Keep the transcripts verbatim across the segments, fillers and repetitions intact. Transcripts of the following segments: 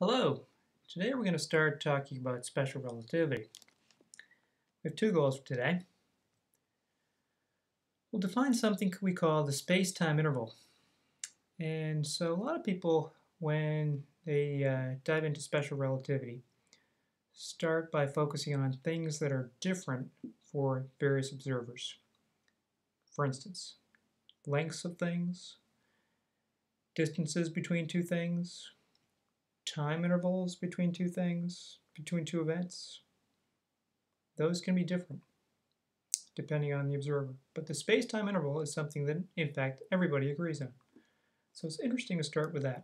Hello! Today we're going to start talking about special relativity. We have two goals for today. We'll define something we call the space-time interval. And so a lot of people, when they uh, dive into special relativity, start by focusing on things that are different for various observers. For instance, lengths of things, distances between two things, time intervals between two things, between two events. Those can be different depending on the observer. But the space-time interval is something that, in fact, everybody agrees on. So it's interesting to start with that.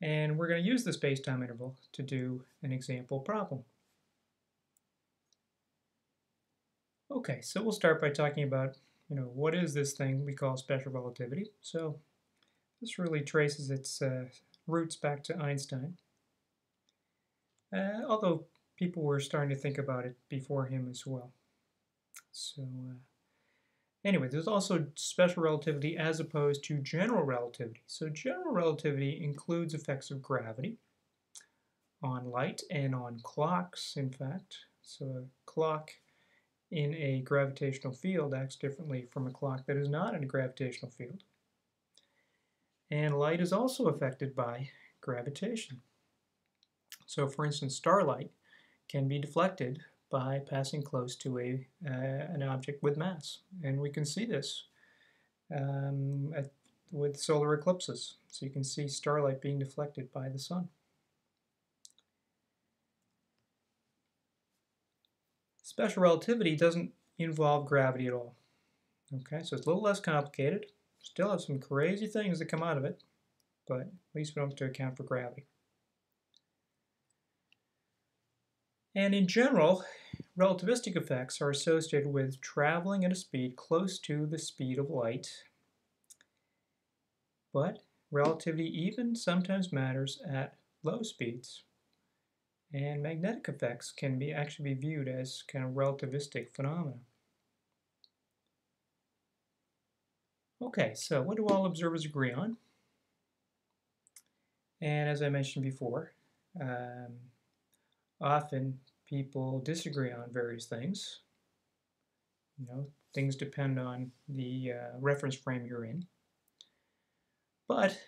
And we're going to use the space-time interval to do an example problem. Okay, so we'll start by talking about, you know, what is this thing we call special relativity? So this really traces its uh, roots back to Einstein, uh, although people were starting to think about it before him as well. So uh, anyway, there's also special relativity as opposed to general relativity. So general relativity includes effects of gravity on light and on clocks, in fact. So a clock in a gravitational field acts differently from a clock that is not in a gravitational field. And light is also affected by gravitation. So for instance, starlight can be deflected by passing close to a, uh, an object with mass. And we can see this um, at, with solar eclipses. So you can see starlight being deflected by the sun. Special relativity doesn't involve gravity at all. Okay, so it's a little less complicated. Still have some crazy things that come out of it, but at least we don't have to account for gravity. And in general, relativistic effects are associated with traveling at a speed close to the speed of light, but relativity even sometimes matters at low speeds. And magnetic effects can be actually be viewed as kind of relativistic phenomena. Okay, so what do all observers agree on? And as I mentioned before, um, often people disagree on various things. You know, things depend on the uh, reference frame you're in. But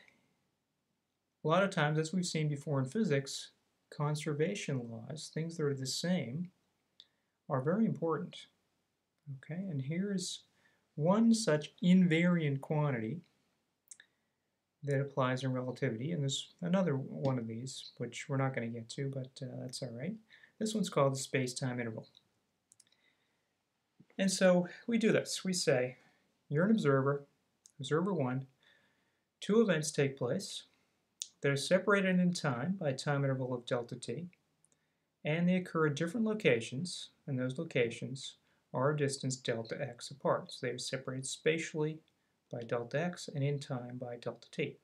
a lot of times, as we've seen before in physics, conservation laws, things that are the same, are very important. Okay, and here's one such invariant quantity that applies in relativity, and there's another one of these, which we're not going to get to, but uh, that's all right. This one's called the space-time interval. And so we do this. We say, you're an observer, observer one, two events take place. They're separated in time by a time interval of delta t, and they occur at different locations, and those locations are distance delta x apart. So they are separated spatially by delta x and in time by delta t.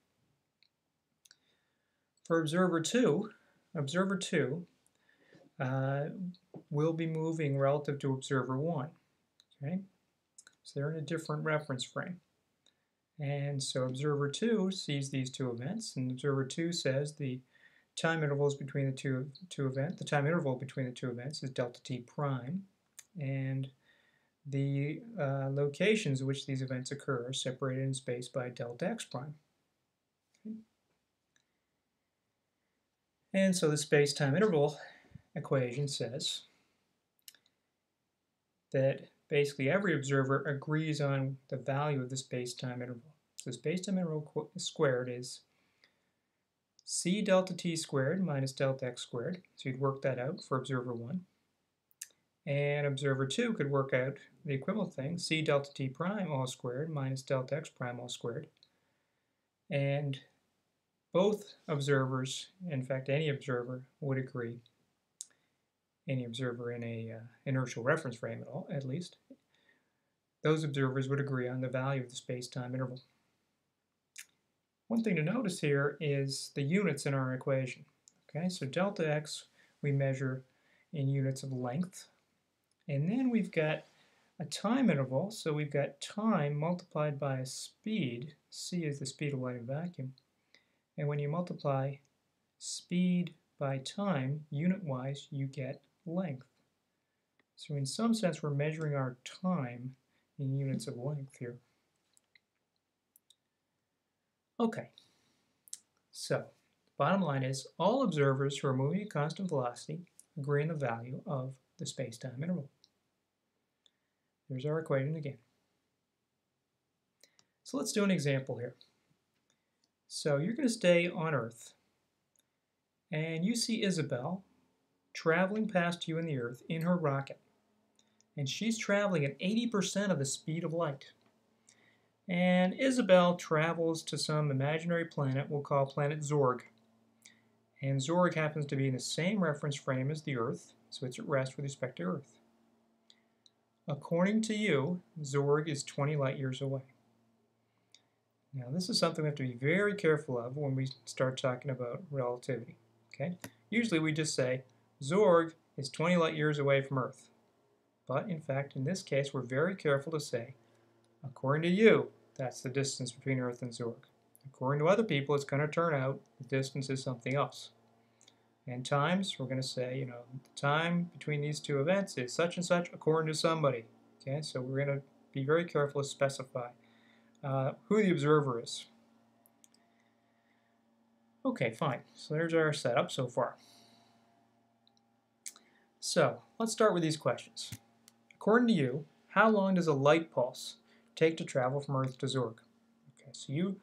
For observer two, observer two uh, will be moving relative to observer one. Okay, so they're in a different reference frame. And so observer two sees these two events, and observer two says the time intervals between the two two events, the time interval between the two events is delta t prime. And the uh, locations in which these events occur are separated in space by delta x prime. Okay. And so the space-time interval equation says that basically every observer agrees on the value of the space-time interval. So space-time interval squared is c delta t squared minus delta x squared. So you'd work that out for observer one. And observer two could work out the equivalent thing, c delta t prime all squared minus delta x prime all squared. And both observers, in fact any observer, would agree, any observer in a uh, inertial reference frame at all, at least, those observers would agree on the value of the space-time interval. One thing to notice here is the units in our equation. Okay, so delta x we measure in units of length. And then we've got a time interval, so we've got time multiplied by a speed. C is the speed of light in vacuum. And when you multiply speed by time, unit-wise, you get length. So in some sense, we're measuring our time in units of length here. Okay, so bottom line is all observers who are moving at constant velocity agree on the value of the space-time interval. There's our equation again. So let's do an example here. So you're going to stay on Earth, and you see Isabel traveling past you in the Earth in her rocket. And she's traveling at eighty percent of the speed of light. And Isabel travels to some imaginary planet we'll call planet Zorg. And Zorg happens to be in the same reference frame as the Earth, so it's at rest with respect to Earth. According to you, Zorg is twenty light years away. Now this is something we have to be very careful of when we start talking about relativity. Okay? Usually we just say Zorg is twenty light years away from Earth. But in fact, in this case, we're very careful to say, according to you, that's the distance between Earth and Zorg. According to other people, it's going to turn out the distance is something else. And times, we're going to say, you know, the time between these two events is such and such according to somebody. Okay, so we're going to be very careful to specify uh, who the observer is. Okay, fine. So there's our setup so far. So let's start with these questions. According to you, how long does a light pulse take to travel from Earth to Zorg? Okay, so you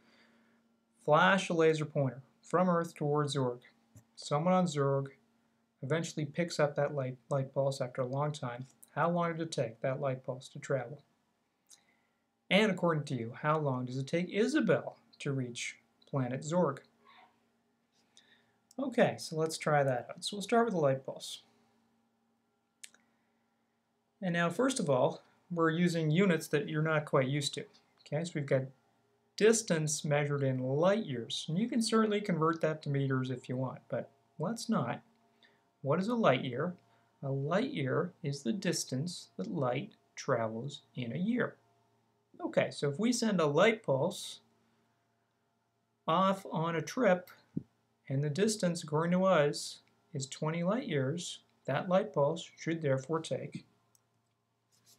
flash a laser pointer from Earth towards Zorg. Someone on Zorg eventually picks up that light, light pulse after a long time. How long did it take that light pulse to travel? And according to you, how long does it take Isabel to reach planet Zorg? Okay, so let's try that out. So we'll start with the light pulse. And now, first of all, we're using units that you're not quite used to. Okay, so we've got distance measured in light years. And you can certainly convert that to meters if you want, but let's not. What is a light year? A light year is the distance that light travels in a year. Okay, so if we send a light pulse off on a trip, and the distance, according to us, is twenty light years, that light pulse should therefore take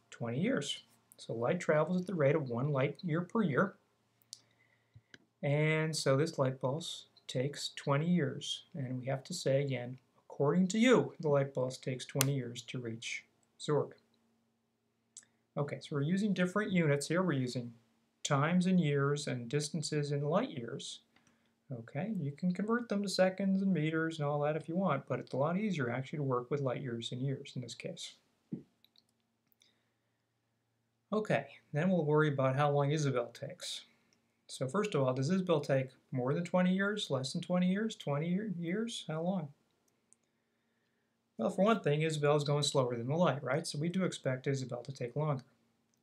twenty years. So light travels at the rate of one light year per year. And so this light pulse takes twenty years. And we have to say again, according to you, the light pulse takes twenty years to reach Zorg. Okay, so we're using different units here. We're using times in years and distances in light years. Okay, you can convert them to seconds and meters and all that if you want, but it's a lot easier actually to work with light years and years in this case. Okay, then we'll worry about how long Isabel takes. So first of all, does Isabel take more than twenty years, less than twenty years, twenty years? How long? Well, for one thing, Isabel is going slower than the light, right? So we do expect Isabel to take longer.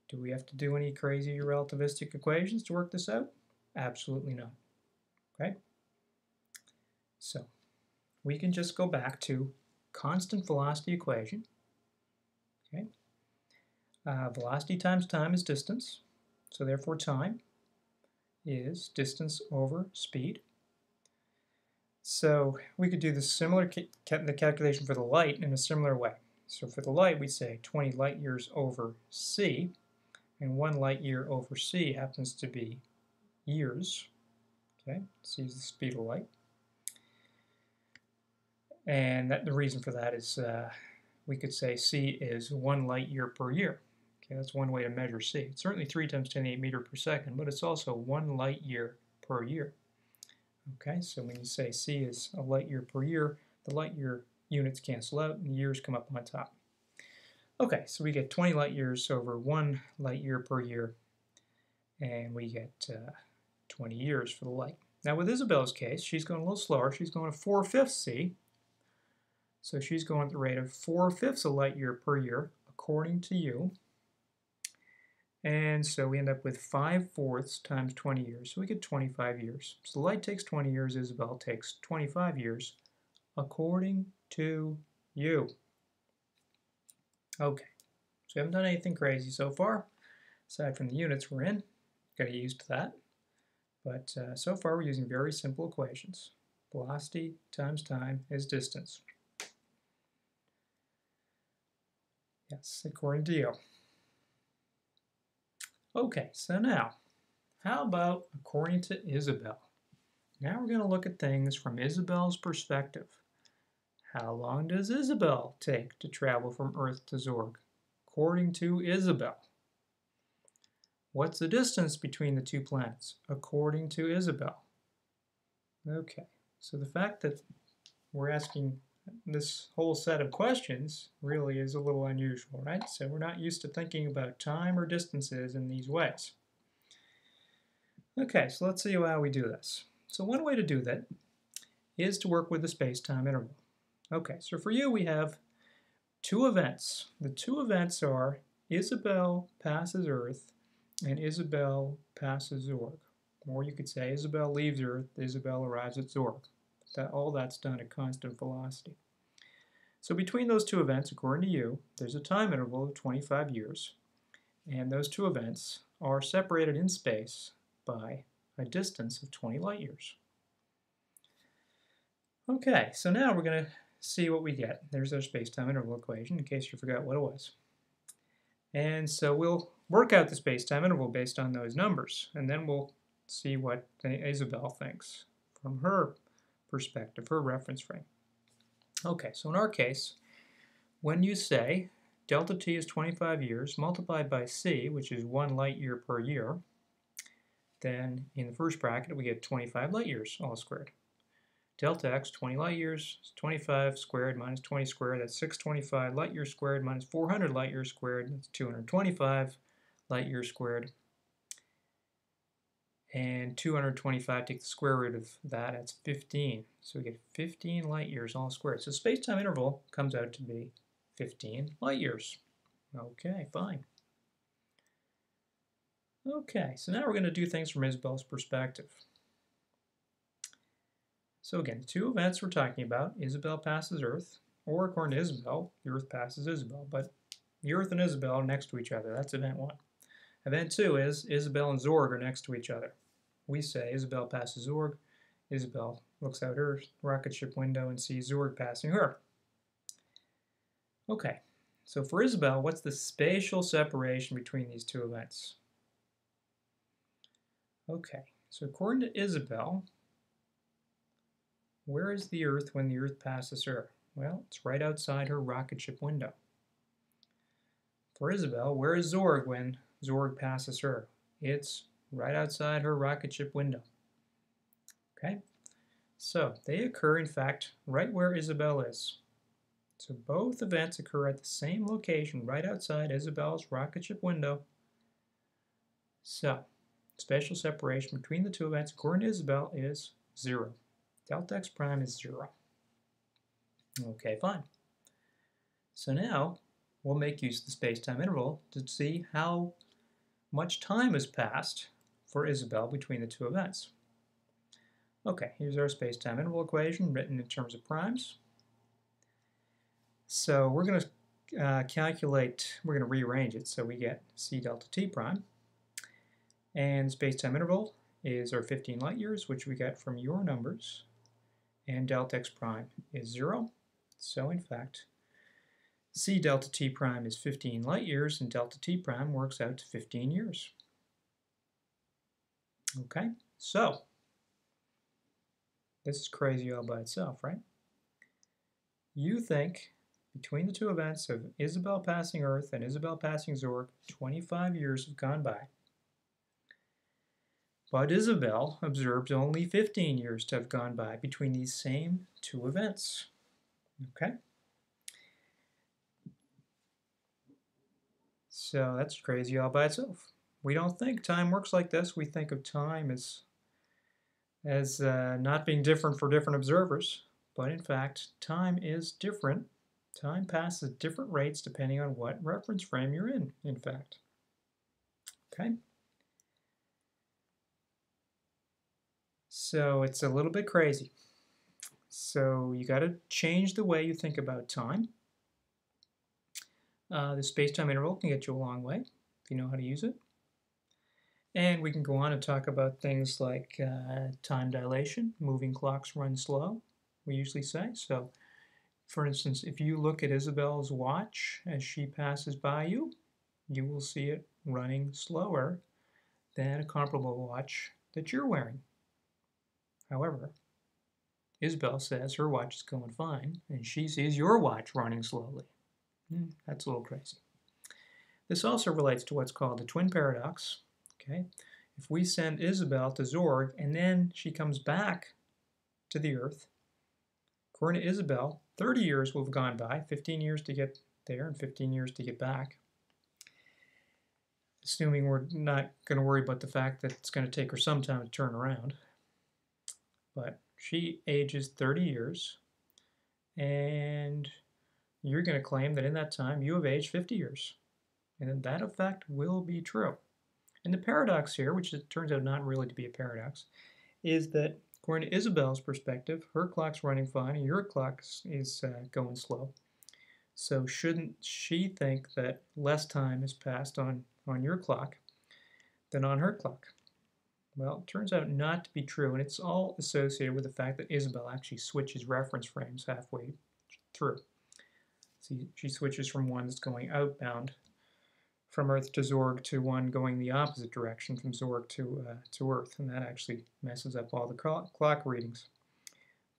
Do we have to do any crazy relativistic equations to work this out? Absolutely not. Okay? So we can just go back to constant velocity equation. Okay? Uh, velocity times time is distance, so therefore time is distance over speed. So we could do the similar ca the calculation for the light in a similar way. So for the light, we say twenty light years over c, and one light year over c happens to be years. Okay, c is the speed of light, and that, the reason for that is uh, we could say c is one light year per year. That's one way to measure c. It's certainly three times ten to the eighth meter per second, but it's also one light year per year. Okay, so when you say c is a light year per year, the light year units cancel out and the years come up on top. Okay, so we get twenty light years over one light year per year, and we get uh, twenty years for the light. Now with Isabel's case, she's going a little slower. She's going to four-fifths c, so she's going at the rate of four-fifths a light year per year, according to you. And so we end up with five-fourths times twenty years, so we get twenty-five years. So the light takes twenty years, Isabel takes twenty-five years, according to you. Okay, so we haven't done anything crazy so far, aside from the units we're in. Got to get used to that. But uh, so far we're using very simple equations. velocity times time is distance. Yes, according to Deal. Okay, so now, how about according to Isabel? Now we're going to look at things from Isabel's perspective. How long does Isabel take to travel from Earth to Zorg? According to Isabel. What's the distance between the two planets? According to Isabel. Okay, so the fact that we're asking this whole set of questions really is a little unusual, right? So we're not used to thinking about time or distances in these ways. Okay, so let's see how we do this. So one way to do that is to work with the space-time interval. Okay, so for you we have two events. The two events are Isabel passes Earth and Isabel passes Zorg. Or you could say Isabel leaves Earth, Isabel arrives at Zorg. That, all that's done at constant velocity. So between those two events, according to you, there's a time interval of twenty-five years, and those two events are separated in space by a distance of twenty light years. Okay, so now we're going to see what we get. There's our space-time interval equation, in case you forgot what it was. And so we'll work out the space-time interval based on those numbers, and then we'll see what Isabel thinks from her perspective, her reference frame. Okay, so in our case, when you say delta t is twenty-five years multiplied by c, which is one light year per year, then in the first bracket we get twenty-five light years all squared. Delta x, twenty light years, is twenty-five squared minus twenty squared, that's six hundred twenty-five light years squared minus four hundred light years squared, that's two hundred twenty-five light years squared. And two hundred twenty-five, take the square root of that, that's fifteen. So we get fifteen light years all squared. So space-time interval comes out to be fifteen light years. Okay, fine. Okay, so now we're going to do things from Isabel's perspective. So again, the two events we're talking about, Isabel passes Earth, or according to Isabel, the Earth passes Isabel, but the Earth and Isabel are next to each other. That's event one. Event two is Isabel and Zorg are next to each other. We say Isabel passes Zorg. Isabel looks out her rocket ship window and sees Zorg passing her. Okay, so for Isabel, what's the spatial separation between these two events? Okay, so according to Isabel, where is the Earth when the Earth passes her? Well, it's right outside her rocket ship window. For Isabel, where is Zorg when Zorg passes her? It's right outside her rocket ship window. Okay, so they occur, in fact, right where Isabel is. So both events occur at the same location, right outside Isabel's rocket ship window. So spatial separation between the two events, according to Isabel, is zero. Delta x prime is zero. Okay, fine. So now we'll make use of the space-time interval to see how much time has passed for Isabel between the two events. Okay, here's our space-time interval equation written in terms of primes. So we're going to uh, calculate, we're going to rearrange it so we get c delta t prime. And space-time interval is our fifteen light years, which we got from your numbers. And delta x prime is zero. So in fact, c delta t prime is fifteen light years, and delta t prime works out to fifteen years. Okay, so this is crazy all by itself, right? You think between the two events of Isabel passing Earth and Isabel passing Zorg, twenty-five years have gone by. But Isabel observes only fifteen years to have gone by between these same two events. Okay? So that's crazy all by itself. We don't think time works like this. We think of time as, as uh, not being different for different observers. But in fact, time is different. Time passes at different rates depending on what reference frame you're in, in fact. Okay? So it's a little bit crazy. So you got to change the way you think about time. Uh, the space-time interval can get you a long way if you know how to use it. And we can go on and talk about things like uh, time dilation, moving clocks run slow, we usually say. So, for instance, if you look at Isabel's watch as she passes by you, you will see it running slower than a comparable watch that you're wearing. However, Isabel says her watch is going fine, and she sees your watch running slowly. Mm, that's a little crazy. This also relates to what's called the twin paradox. Okay? If we send Isabel to Zorg, and then she comes back to the Earth, according to Isabel, thirty years will have gone by, fifteen years to get there and fifteen years to get back. Assuming we're not going to worry about the fact that it's going to take her some time to turn around. But she ages thirty years, and you're going to claim that in that time you have aged fifty years. And that effect will be true. And the paradox here, which it turns out not really to be a paradox, is that according to Isabel's perspective, her clock's running fine and your clock is uh, going slow. So shouldn't she think that less time has passed on, on your clock than on her clock? Well, it turns out not to be true, and it's all associated with the fact that Isabel actually switches reference frames halfway through. See, she switches from one that's going outbound from Earth to Zorg to one going the opposite direction from Zorg to, uh, to Earth, and that actually messes up all the clock readings.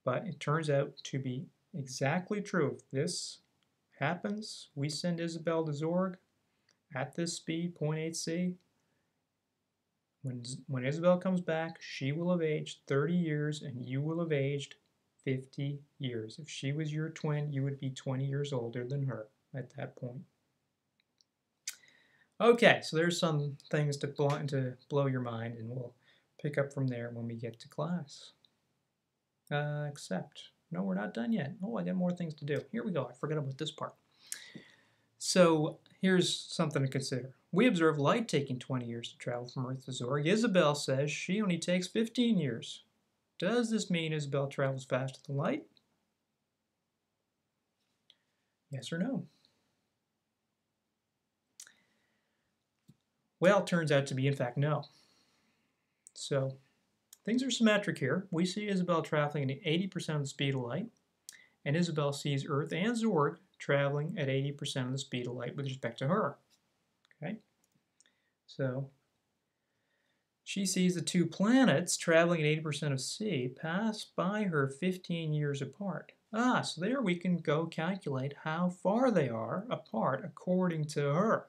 But it turns out to be exactly true. If this happens, we send Isabel to Zorg at this speed, zero point eight C. When, when Isabel comes back, she will have aged thirty years and you will have aged fifty years. If she was your twin, you would be twenty years older than her at that point. Okay, so there's some things to blow, to blow your mind, and we'll pick up from there when we get to class. Uh, except, no, we're not done yet. Oh, I got more things to do. Here we go. I forgot about this part. So here's something to consider. We observe light taking twenty years to travel from Earth to Zorg. Isabel says she only takes fifteen years. Does this mean Isabel travels faster than light? Yes or no? Well, it turns out to be, in fact, no. So, things are symmetric here. We see Isabel traveling at eighty percent of the speed of light, and Isabel sees Earth and Zorg traveling at eighty percent of the speed of light with respect to her. Okay? So, she sees the two planets traveling at eighty percent of C pass by her fifteen years apart. Ah, so there we can go calculate how far they are apart according to her.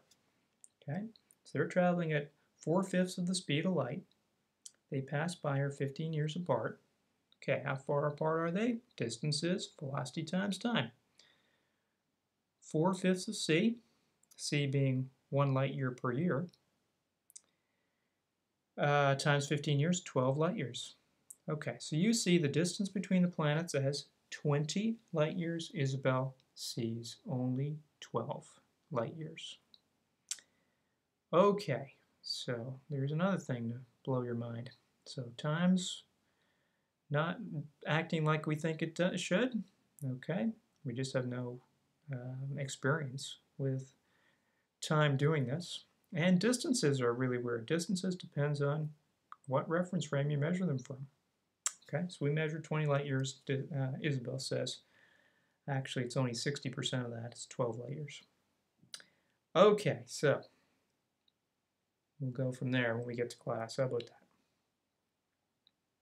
Okay? So they're traveling at four-fifths of the speed of light. They pass by her fifteen years apart. Okay, how far apart are they? Distance is velocity times time. four-fifths of C, C being one light year per year, uh, times fifteen years, twelve light years. Okay, so you see the distance between the planets as twenty light years. Isabel sees only twelve light years. Okay, so there's another thing to blow your mind. So time's not acting like we think it does, should. Okay, we just have no um, experience with time doing this. And distances are really weird. Distances depends on what reference frame you measure them from. Okay, so we measure twenty light years. Uh, Isabel says, actually, it's only sixty percent of that. It's twelve light years. Okay, so we'll go from there when we get to class. How about that?